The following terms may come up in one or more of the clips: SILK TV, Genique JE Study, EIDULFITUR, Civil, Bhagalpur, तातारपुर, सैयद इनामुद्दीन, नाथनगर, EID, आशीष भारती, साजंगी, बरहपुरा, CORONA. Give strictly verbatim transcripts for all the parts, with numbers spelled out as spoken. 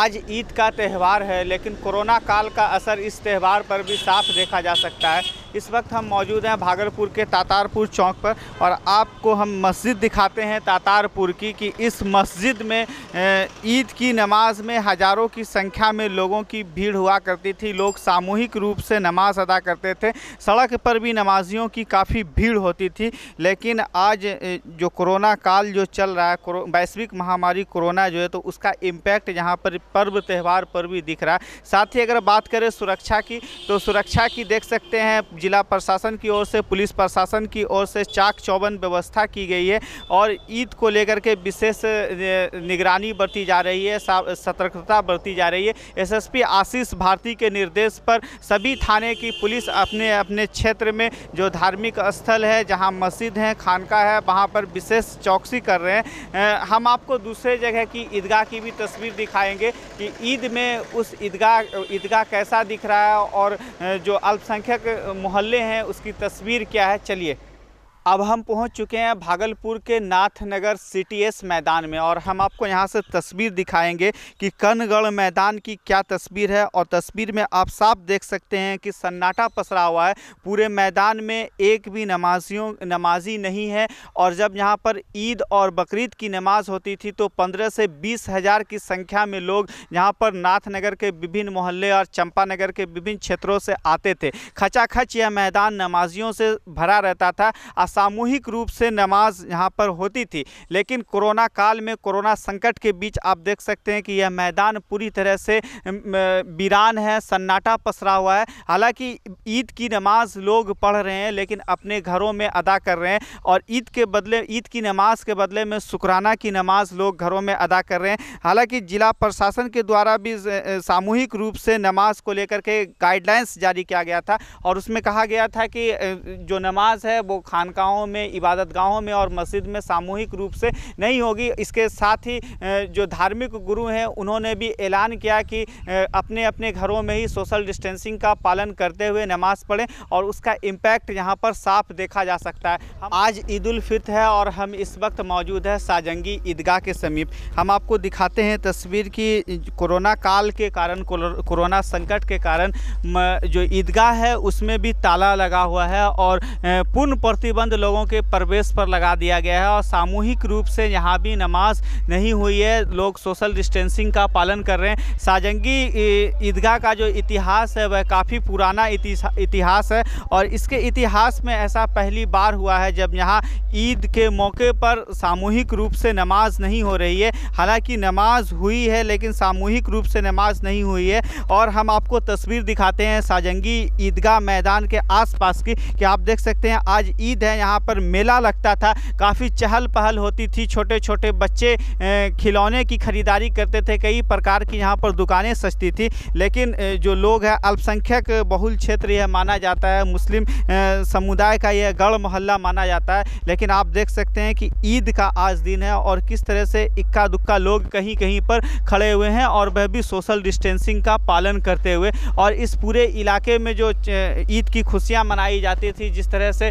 आज ईद का त्यौहार है, लेकिन कोरोना काल का असर इस त्यौहार पर भी साफ देखा जा सकता है। इस वक्त हम मौजूद हैं भागलपुर के तातारपुर चौक पर और आपको हम मस्जिद दिखाते हैं तातारपुर की कि इस मस्जिद में ईद की नमाज़ में हज़ारों की संख्या में लोगों की भीड़ हुआ करती थी। लोग सामूहिक रूप से नमाज अदा करते थे, सड़क पर भी नमाजियों की काफ़ी भीड़ होती थी। लेकिन आज जो कोरोना काल जो चल रहा है, वैश्विक महामारी कोरोना जो है, तो उसका इम्पैक्ट यहाँ पर पर्व त्यौहार पर भी दिख रहा है। साथ ही अगर बात करें सुरक्षा की, तो सुरक्षा की देख सकते हैं जिला प्रशासन की ओर से, पुलिस प्रशासन की ओर से चाक चौबंद व्यवस्था की गई है और ईद को लेकर के विशेष निगरानी बरती जा रही है, सतर्कता बरती जा रही है। एसएसपी आशीष भारती के निर्देश पर सभी थाने की पुलिस अपने अपने क्षेत्र में जो धार्मिक स्थल है, जहाँ मस्जिद है, खानका है, वहाँ पर विशेष चौकसी कर रहे हैं। हम आपको दूसरे जगह की ईदगाह की भी तस्वीर दिखाएंगे कि ईद में उस ईदगाह ईदगाह कैसा दिख रहा है और जो अल्पसंख्यक मोहल्ले हैं उसकी तस्वीर क्या है। चलिए अब हम पहुंच चुके हैं भागलपुर के नाथनगर सीटीएस मैदान में और हम आपको यहां से तस्वीर दिखाएंगे कि कनगढ़ मैदान की क्या तस्वीर है। और तस्वीर में आप साफ देख सकते हैं कि सन्नाटा पसरा हुआ है, पूरे मैदान में एक भी नमाजियों नमाजी नहीं है। और जब यहां पर ईद और बकरीद की नमाज होती थी तो पंद्रह से बीस हज़ार की संख्या में लोग यहाँ पर नाथनगर के विभिन्न मोहल्ले और चंपानगर के विभिन्न क्षेत्रों से आते थे। खचाखच यह मैदान नमाजियों से भरा रहता था, सामूहिक रूप से नमाज यहाँ पर होती थी। लेकिन कोरोना काल में, कोरोना संकट के बीच आप देख सकते हैं कि यह मैदान पूरी तरह से वीरान है, सन्नाटा पसरा हुआ है। हालांकि ईद की नमाज लोग पढ़ रहे हैं लेकिन अपने घरों में अदा कर रहे हैं और ईद के बदले ईद की नमाज के बदले में शुक्राना की नमाज लोग घरों में अदा कर रहे हैं। हालांकि जिला प्रशासन के द्वारा भी सामूहिक रूप से नमाज को लेकर के गाइडलाइंस जारी किया गया था और उसमें कहा गया था कि जो नमाज है वो खानका गाँवों में, इबादत गाहों में और मस्जिद में सामूहिक रूप से नहीं होगी। इसके साथ ही जो धार्मिक गुरु हैं उन्होंने भी ऐलान किया कि अपने अपने घरों में ही सोशल डिस्टेंसिंग का पालन करते हुए नमाज पढ़ें और उसका इम्पैक्ट यहाँ पर साफ देखा जा सकता है। आज ईद उल फित्र है और हम इस वक्त मौजूद है साजंगी ईदगाह के समीप। हम आपको दिखाते हैं तस्वीर की कोरोना काल के कारण, कोरोना संकट के कारण जो ईदगाह है उसमें भी ताला लगा हुआ है और पूर्ण प्रतिबंध लोगों के प्रवेश पर लगा दिया गया है और सामूहिक रूप से यहाँ भी नमाज नहीं हुई है। लोग सोशल डिस्टेंसिंग का पालन कर रहे हैं। साजंगी ईदगाह का जो इतिहास है वह काफ़ी पुराना इतिहास है और इसके इतिहास में ऐसा पहली बार हुआ है जब यहाँ ईद के मौके पर सामूहिक रूप से नमाज नहीं हो रही है। हालांकि नमाज हुई है लेकिन सामूहिक रूप से नमाज नहीं हुई है। और हम आपको तस्वीर दिखाते हैं साजंगी ईदगाह मैदान के आसपास की कि आप देख सकते हैं आज ईद है, यहाँ पर मेला लगता था, काफ़ी चहल पहल होती थी। छोटे छोटे बच्चे खिलौने की खरीदारी करते थे, कई प्रकार की यहाँ पर दुकानें सजती थी। लेकिन जो लोग हैं, अल्पसंख्यक बहुल क्षेत्र यह माना जाता है, मुस्लिम समुदाय का यह गढ़ मोहल्ला माना जाता है। लेकिन आप देख सकते हैं कि ईद का आज दिन है और किस तरह से इक्का दुक्का लोग कहीं कहीं पर खड़े हुए हैं और वह भी सोशल डिस्टेंसिंग का पालन करते हुए। और इस पूरे इलाके में जो ईद की खुशियाँ मनाई जाती थी, जिस तरह से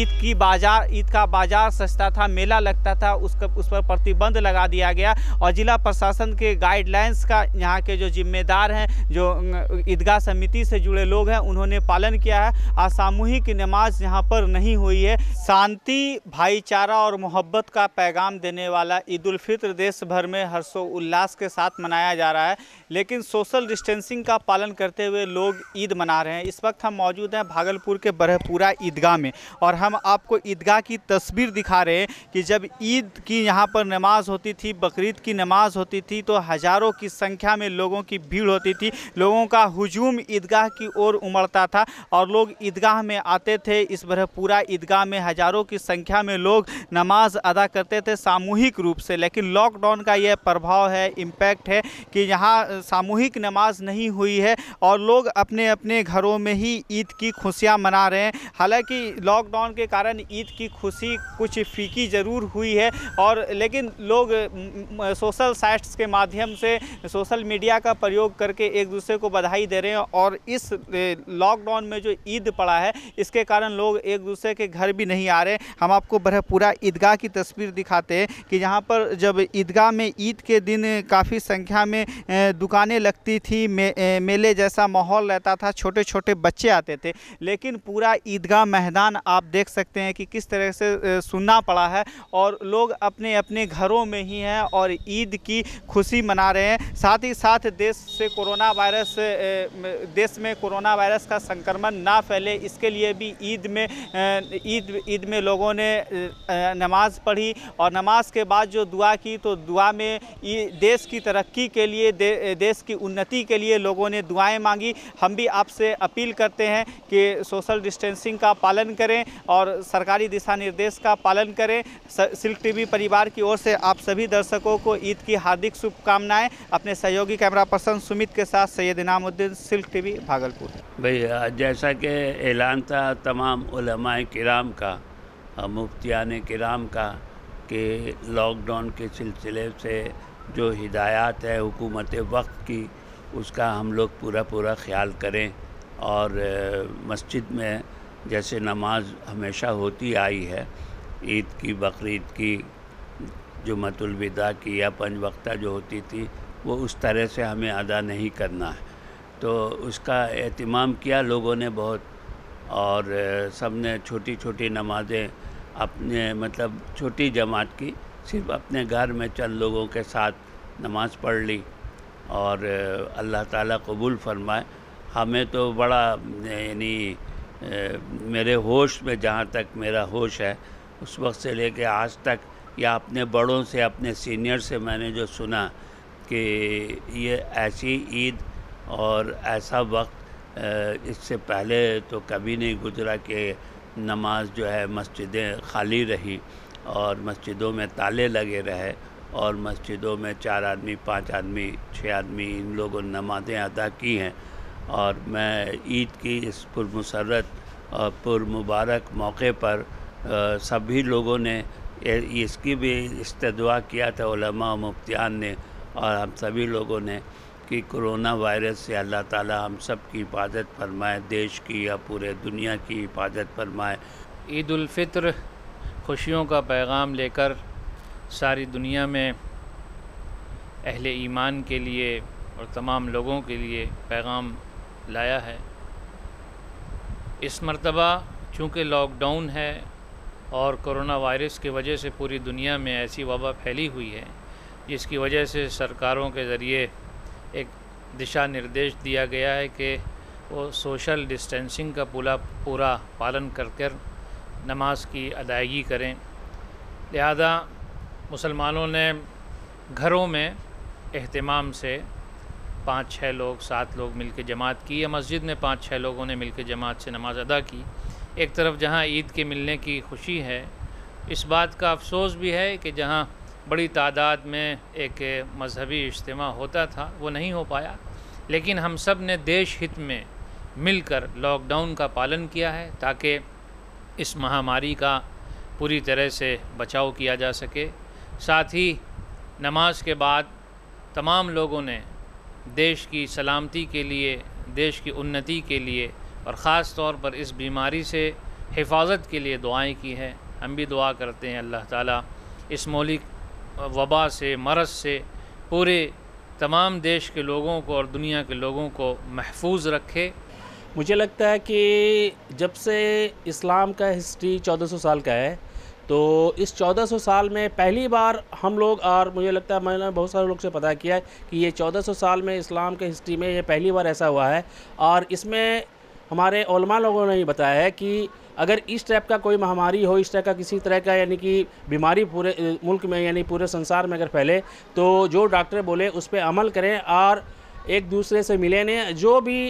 ईद ईद की बाज़ार ईद का बाज़ार सस्ता था, मेला लगता था, उसका उस पर प्रतिबंध लगा दिया गया। और ज़िला प्रशासन के गाइडलाइंस का यहाँ के जो जिम्मेदार हैं, जो ईदगाह समिति से जुड़े लोग हैं, उन्होंने पालन किया है। असामूहिक नमाज यहाँ पर नहीं हुई है। शांति, भाईचारा और मोहब्बत का पैगाम देने वाला ईद उल फित्र देश भर में हर्षो उल्लास के साथ मनाया जा रहा है, लेकिन सोशल डिस्टेंसिंग का पालन करते हुए लोग ईद मना रहे हैं। इस वक्त हम मौजूद हैं भागलपुर के बरहपुरा ईदगाह में और हम आपको ईदगाह की तस्वीर दिखा रहे हैं कि जब ईद की यहाँ पर नमाज होती थी, बकरीद की नमाज होती थी, तो हज़ारों की संख्या में लोगों की भीड़ होती थी। लोगों का हुजूम ईदगाह की ओर उमड़ता था और लोग ईदगाह में आते थे। इस बरहपुरा ईदगाह में हज़ारों की संख्या में लोग नमाज अदा करते थे सामूहिक रूप से। लेकिन लॉकडाउन का यह प्रभाव है, इम्पैक्ट है कि यहाँ सामूहिक नमाज नहीं हुई है और लोग अपने अपने घरों में ही ईद की खुशियाँ मना रहे हैं। हालाँकि लॉकडाउन के कारण ईद की खुशी कुछ फीकी ज़रूर हुई है, और लेकिन लोग सोशल साइट्स के माध्यम से सोशल मीडिया का प्रयोग करके एक दूसरे को बधाई दे रहे हैं। और इस लॉकडाउन में जो ईद पड़ा है इसके कारण लोग एक दूसरे के घर भी नहीं आ रहे। हम आपको पूरा ईदगाह की तस्वीर दिखाते हैं कि यहाँ पर जब ईदगाह में ईद के दिन काफ़ी संख्या में दुकानें लगती थी, मे, मेले जैसा माहौल रहता था, छोटे छोटे बच्चे आते थे, लेकिन पूरा ईदगाह मैदान आप देख सकते हैं कि किस तरह से सुनना पड़ा है और लोग अपने अपने घरों में ही हैं और ईद की खुशी मना रहे हैं। साथ ही साथ देश से कोरोना वायरस देश में कोरोना वायरस का संक्रमण ना फैले, इसके लिए भी ईद में ईद ईद में लोगों ने नमाज़ पढ़ी और नमाज के बाद जो दुआ की तो दुआ में देश की तरक्की के लिए दे, देश की उन्नति के लिए लोगों ने दुआएं मांगी। हम भी आपसे अपील करते हैं कि सोशल डिस्टेंसिंग का पालन करें और सरकारी दिशा निर्देश का पालन करें। सिल्क टीवी परिवार की ओर से आप सभी दर्शकों को ईद की हार्दिक शुभकामनाएं। अपने सहयोगी कैमरा पर्सन सुमित के साथ सैयद इनामुद्दीन, सिल्क टीवी भागलपुर। भैया जैसा कि ऐलान था तमाम उलेमाए किराम का, मुफ्तियान किराम का, कि लॉकडाउन के सिलसिले से जो हिदायत है हुकूमत वक्त की उसका हम लोग पूरा पूरा ख्याल करें। और मस्जिद में जैसे नमाज हमेशा होती आई है, ईद की, बकरीद की, जुमातुल विदा की या पंज वक्ता जो होती थी, वो उस तरह से हमें अदा नहीं करना है, तो उसका एहतमाम किया लोगों ने बहुत। और सब ने छोटी छोटी नमाज़ें अपने मतलब छोटी जमात की, सिर्फ अपने घर में चंद लोगों के साथ नमाज़ पढ़ ली और अल्लाह ताला कबूल फरमाए। हमें तो बड़ा यानी मेरे होश में, जहाँ तक मेरा होश है उस वक्त से लेके आज तक, या अपने बड़ों से अपने सीनियर से मैंने जो सुना कि ये ऐसी ईद और ऐसा वक्त इससे पहले तो कभी नहीं गुजरा कि नमाज जो है मस्जिदें खाली रहीं और मस्जिदों में ताले लगे रहे और मस्जिदों में चार आदमी, पांच आदमी, छः आदमी इन लोगों ने नमाज़ें अदा की हैं। और मैं ईद की इस पुरमसरत और पुरमुबारक मौके पर आ, सभी लोगों ने इसकी भी इस्तदवा किया था उलमा मुफ्तियान ने और हम सभी लोगों ने कि कोरोना वायरस से अल्लाह ताला हम सब की हिफाजत फरमाए, देश की या पूरे दुनिया की हिफाजत फरमाए। ईदुल्फ़ितर खुशियों का पैगाम लेकर सारी दुनिया में अहले ईमान के लिए और तमाम लोगों के लिए पैगाम लाया है। इस मरतबा चूँकि लॉकडाउन है और कोरोना वायरस की वजह से पूरी दुनिया में ऐसी वबा फैली हुई है जिसकी वजह से सरकारों के ज़रिए एक दिशा निर्देश दिया गया है कि वो सोशल डिस्टेंसिंग का पूरा पूरा पालन कर कर नमाज की अदायगी करें। लिहाजा मुसलमानों ने घरों में एहतमाम से पाँच छः लोग, सात लोग मिलकर जमात की या मस्जिद में पाँच छः लोगों ने मिलकर जमात से नमाज अदा की। एक तरफ जहां ईद के मिलने की खुशी है, इस बात का अफसोस भी है कि जहां बड़ी तादाद में एक मजहबी इज्तिमा होता था वो नहीं हो पाया, लेकिन हम सब ने देश हित में मिलकर लॉकडाउन का पालन किया है ताकि इस महामारी का पूरी तरह से बचाव किया जा सके। साथ ही नमाज के बाद तमाम लोगों ने देश की सलामती के लिए, देश की उन्नति के लिए और ख़ास तौर पर इस बीमारी से हिफाजत के लिए दुआएं की हैं। हम भी दुआ करते हैं अल्लाह ताला इस मौलिक वबा से, मरज़ से पूरे तमाम देश के लोगों को और दुनिया के लोगों को महफूज रखे। मुझे लगता है कि जब से इस्लाम का हिस्ट्री चौदह सौ साल का है तो इस चौदह सौ साल में पहली बार हम लोग, और मुझे लगता है मैंने बहुत सारे लोग से पता किया है कि ये चौदह सौ साल में इस्लाम के हिस्ट्री में ये पहली बार ऐसा हुआ है। और इसमें हमारे उलमा लोगों ने बताया है कि अगर इस टाइप का कोई महामारी हो, इस टाइप का किसी तरह का यानी कि बीमारी पूरे मुल्क में यानी पूरे संसार में अगर फैले तो जो डॉक्टर बोले उस पर अमल करें और एक दूसरे से मिले ने जो भी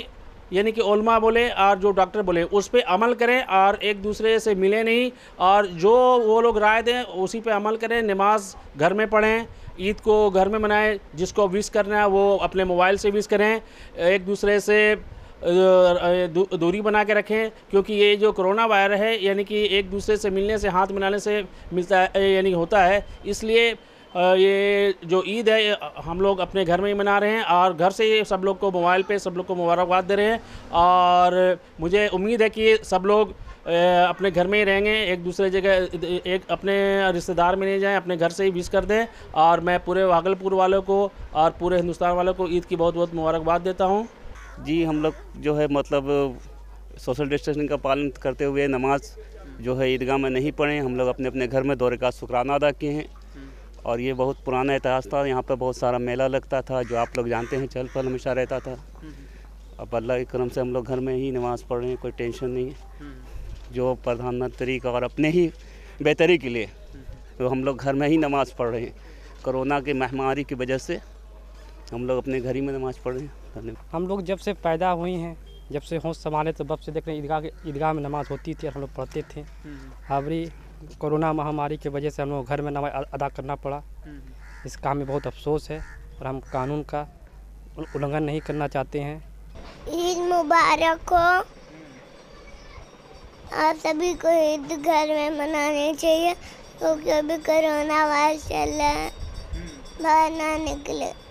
यानी कि उलमा बोले और जो डॉक्टर बोले उस पर अमल करें और एक दूसरे से मिले नहीं, और जो वो लोग राय दें उसी पे अमल करें। नमाज घर में पढ़ें, ईद को घर में मनाएं, जिसको विश करना है वो अपने मोबाइल से विश करें, एक दूसरे से दूरी बना के रखें, क्योंकि ये जो कोरोना वायरस है यानी कि एक दूसरे से मिलने से, हाथ मिलाने से मिलता है यानी होता है। इसलिए ये जो ईद है हम लोग अपने घर में ही मना रहे हैं और घर से ही सब लोग को मोबाइल पे सब लोग को मुबारकबाद दे रहे हैं। और मुझे उम्मीद है कि सब लोग अपने घर में ही रहेंगे, एक दूसरे जगह एक अपने रिश्तेदार में नहीं जाएं, अपने घर से ही विश कर दें। और मैं पूरे भागलपुर वालों को और पूरे हिंदुस्तान वालों को ईद की बहुत बहुत मुबारकबाद देता हूँ। जी, हम लोग जो है मतलब सोशल डिस्टेंसिंग का पालन करते हुए नमाज जो है ईदगाह में नहीं पढ़ें। हम लोग अपने अपने घर में दो रकात शुक्राना अदा किए हैं। और ये बहुत पुराना इतिहास था, यहाँ पर बहुत सारा मेला लगता था जो आप लोग जानते हैं, चल पल हमेशा रहता था। अब अल्लाह के करम से हम लोग घर में ही नमाज़ पढ़ रहे हैं, कोई टेंशन नहीं है। जो प्रधानमंत्री का और अपने ही बेहतरी के लिए तो हम लोग घर में ही नमाज़ पढ़ रहे हैं। कोरोना की महामारी की वजह से हम लोग अपने घर ही में नमाज़ पढ़ रहे हैं। हम लोग जब से पैदा हुए हैं, जब से होश संभाले तो बब से देख रहे हैं ईदगाह ईदगाह में नमाज़ होती थी और हम लोग पढ़ते थे। हाबरी कोरोना महामारी की वजह से हम लोग घर में नमाज अदा करना पड़ा। इस काम में बहुत अफसोस है और हम कानून का उल्लंघन नहीं करना चाहते हैं। ईद मुबारक हो। आप सभी को ईद घर में मनानी चाहिए क्योंकि अभी कोरोना वायरस चल रहा है, बाहर ना निकले।